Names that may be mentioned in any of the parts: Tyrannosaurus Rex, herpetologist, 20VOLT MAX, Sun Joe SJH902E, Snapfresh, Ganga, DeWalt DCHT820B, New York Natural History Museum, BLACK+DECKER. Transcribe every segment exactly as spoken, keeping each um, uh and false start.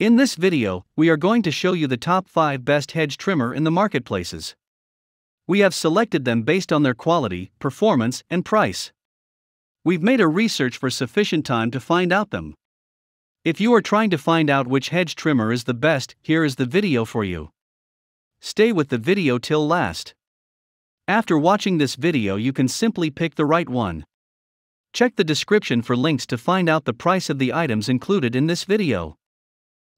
In this video, we are going to show you the top five best hedge trimmer in the marketplaces. We have selected them based on their quality, performance, and price. We've made a research for sufficient time to find out them. If you are trying to find out which hedge trimmer is the best, here is the video for you. Stay with the video till last. After watching this video, you can simply pick the right one. Check the description for links to find out the price of the items included in this video.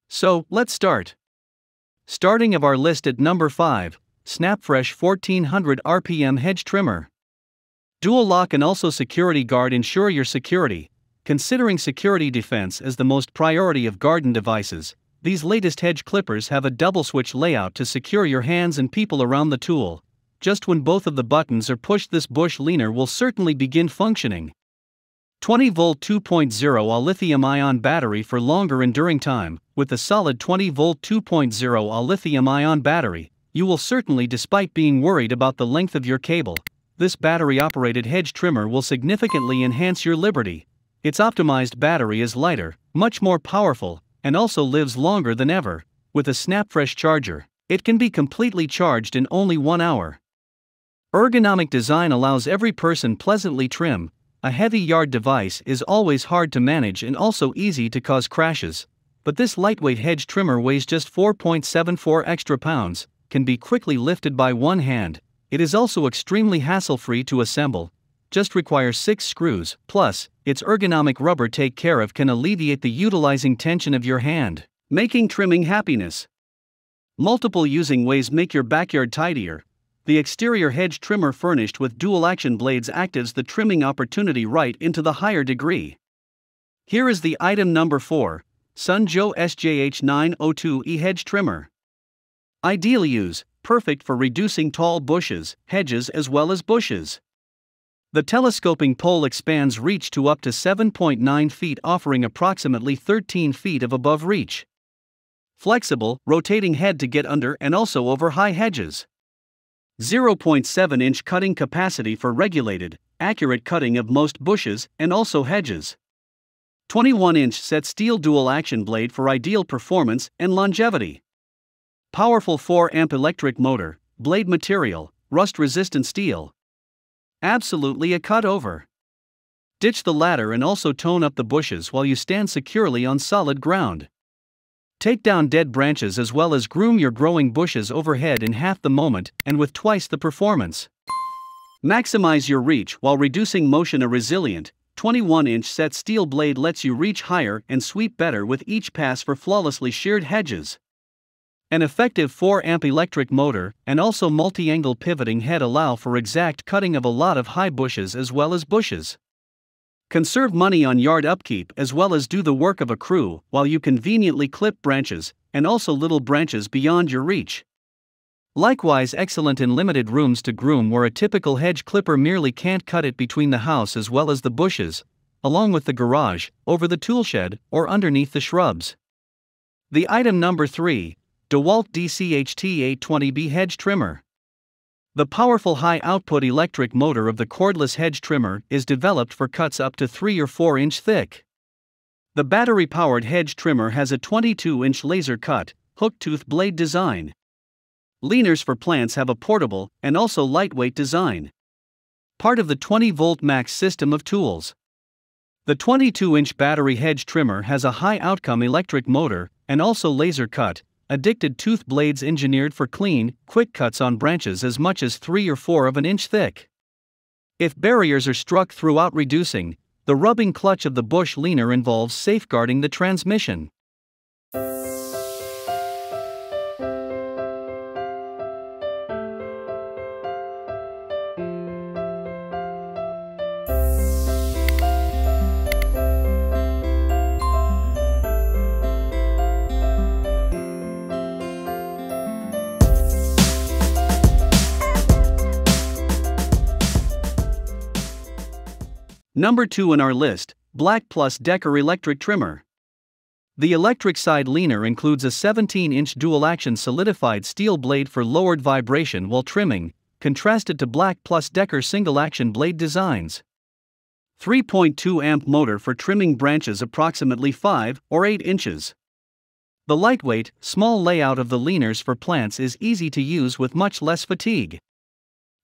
So, let's start. Starting of our list at number five, Snapfresh fourteen hundred R P M Hedge Trimmer. Dual lock and also security guard ensure your security. Considering security defense as the most priority of garden devices, these latest hedge clippers have a double switch layout to secure your hands and people around the tool. Just when both of the buttons are pushed, this bush leaner will certainly begin functioning. twenty volt two point oh Ah lithium-ion battery for longer enduring time. With a solid twenty volt two point oh Ah lithium-ion battery, you will certainly, despite being worried about the length of your cable, this battery-operated hedge trimmer will significantly enhance your liberty. Its optimized battery is lighter, much more powerful, and also lives longer than ever. With a Snapfresh charger, it can be completely charged in only one hour. Ergonomic design allows every person pleasantly trim. A heavy yard device is always hard to manage and also easy to cause crashes, but this lightweight hedge trimmer weighs just four point seven four extra pounds, can be quickly lifted by one hand. It is also extremely hassle-free to assemble. Just requires six screws, plus, its ergonomic rubber take care of can alleviate the utilizing tension of your hand, making trimming happiness. Multiple using ways make your backyard tidier. The exterior hedge trimmer furnished with dual-action blades actives the trimming opportunity right into the higher degree. Here is the item number four, Sun Joe S J H nine oh two E Hedge Trimmer. Ideally used, perfect for reducing tall bushes, hedges as well as bushes. The telescoping pole expands reach to up to seven point nine feet, offering approximately thirteen feet of above reach. Flexible, rotating head to get under and also over high hedges. zero point seven inch cutting capacity for regulated, accurate cutting of most bushes and also hedges. twenty-one inch set steel dual-action blade for ideal performance and longevity. Powerful four amp electric motor, blade material, rust-resistant steel. Absolutely a cut over. Ditch the ladder and also tone up the bushes while you stand securely on solid ground. Take down dead branches as well as groom your growing bushes overhead in half the moment and with twice the performance. Maximize your reach while reducing motion. A resilient, twenty-one inch set steel blade lets you reach higher and sweep better with each pass for flawlessly sheared hedges. An effective four amp electric motor and also multi-angle pivoting head allow for exact cutting of a lot of high bushes as well as bushes. Conserve money on yard upkeep as well as do the work of a crew while you conveniently clip branches and also little branches beyond your reach. Likewise excellent in limited rooms to groom where a typical hedge clipper merely can't cut it between the house as well as the bushes, along with the garage, over the tool shed, or underneath the shrubs. The item number three. DeWalt D C H T eight twenty B Hedge Trimmer. The powerful high-output electric motor of the cordless hedge trimmer is developed for cuts up to three or four inch thick. The battery-powered hedge trimmer has a twenty-two inch laser cut, hook-tooth blade design. Leaners for plants have a portable and also lightweight design. Part of the twenty volt max system of tools. The twenty-two inch battery hedge trimmer has a high-outcome electric motor and also laser cut, addicted tooth blades engineered for clean, quick cuts on branches as much as three or four of an inch thick. If barriers are struck throughout reducing, the rubbing clutch of the bush leaner involves safeguarding the transmission. Number two in our list, BLACK+DECKER Electric Trimmer. The electric side leaner includes a seventeen inch dual-action solidified steel blade for lowered vibration while trimming, contrasted to BLACK+DECKER single-action blade designs. three point two amp motor for trimming branches approximately five or eight inches. The lightweight, small layout of the leaners for plants is easy to use with much less fatigue.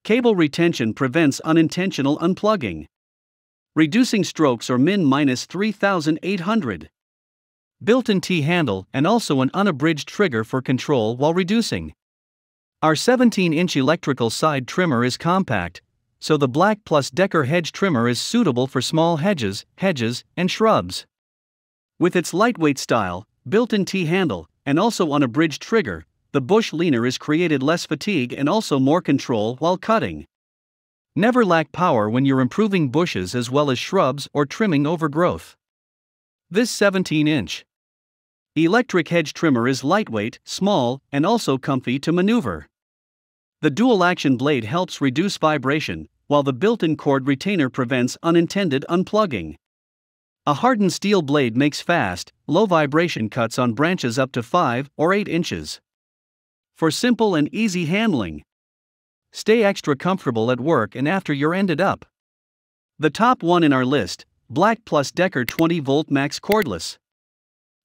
Cable retention prevents unintentional unplugging, reducing strokes or min minus three thousand eight hundred. Built-in T-handle and also an unabridged trigger for control while reducing. Our seventeen inch electrical side trimmer is compact, so the BLACK+DECKER hedge trimmer is suitable for small hedges, hedges, and shrubs. With its lightweight style, built-in T-handle, and also unabridged trigger, the bush leaner is created less fatigue and also more control while cutting. Never lack power when you're improving bushes as well as shrubs or trimming overgrowth. This seventeen inch electric hedge trimmer is lightweight, small, and also comfy to maneuver. The dual-action blade helps reduce vibration, while the built-in cord retainer prevents unintended unplugging. A hardened steel blade makes fast, low-vibration cuts on branches up to five or eight inches. For simple and easy handling, stay extra comfortable at work and after you're ended up. The top one in our list, BLACK+DECKER twenty volt max Cordless.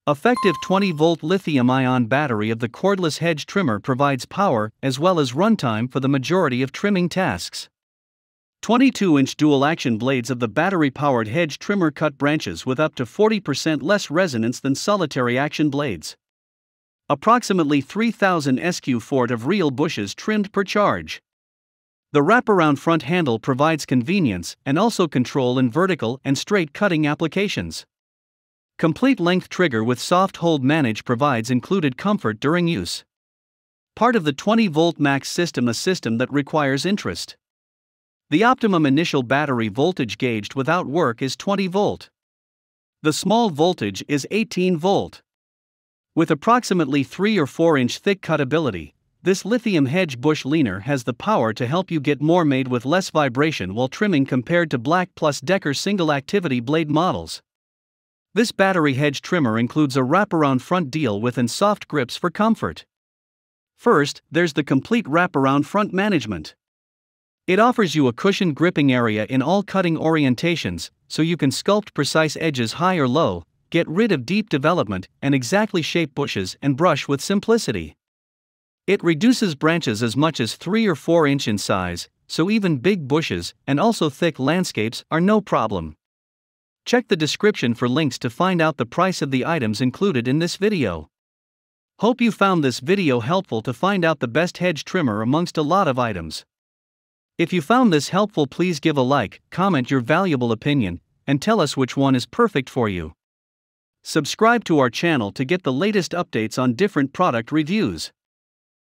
Effective twenty volt lithium-ion battery of the cordless hedge trimmer provides power as well as runtime for the majority of trimming tasks. twenty-two inch dual-action blades of the battery-powered hedge trimmer cut branches with up to forty percent less resonance than solitary action blades. Approximately three thousand square feet of real bushes trimmed per charge. The wraparound front handle provides convenience and also control in vertical and straight cutting applications. Complete length trigger with soft hold manage provides included comfort during use. Part of the twenty volt max system, a system that requires interest. The optimum initial battery voltage gauged without work is twenty volt. The small voltage is eighteen volt. With approximately three or four inch thick cutability, this lithium hedge bush leaner has the power to help you get more made with less vibration while trimming compared to BLACK+DECKER single activity blade models. This battery hedge trimmer includes a wraparound front deal with and soft grips for comfort. First, there's the complete wraparound front management. It offers you a cushioned gripping area in all cutting orientations, so you can sculpt precise edges high or low, get rid of deep development, and exactly shape bushes and brush with simplicity. It reduces branches as much as three or four inch in size, so even big bushes and also thick landscapes are no problem. Check the description for links to find out the price of the items included in this video. Hope you found this video helpful to find out the best hedge trimmer amongst a lot of items. If you found this helpful, please give a like, comment your valuable opinion, and tell us which one is perfect for you. Subscribe to our channel to get the latest updates on different product reviews.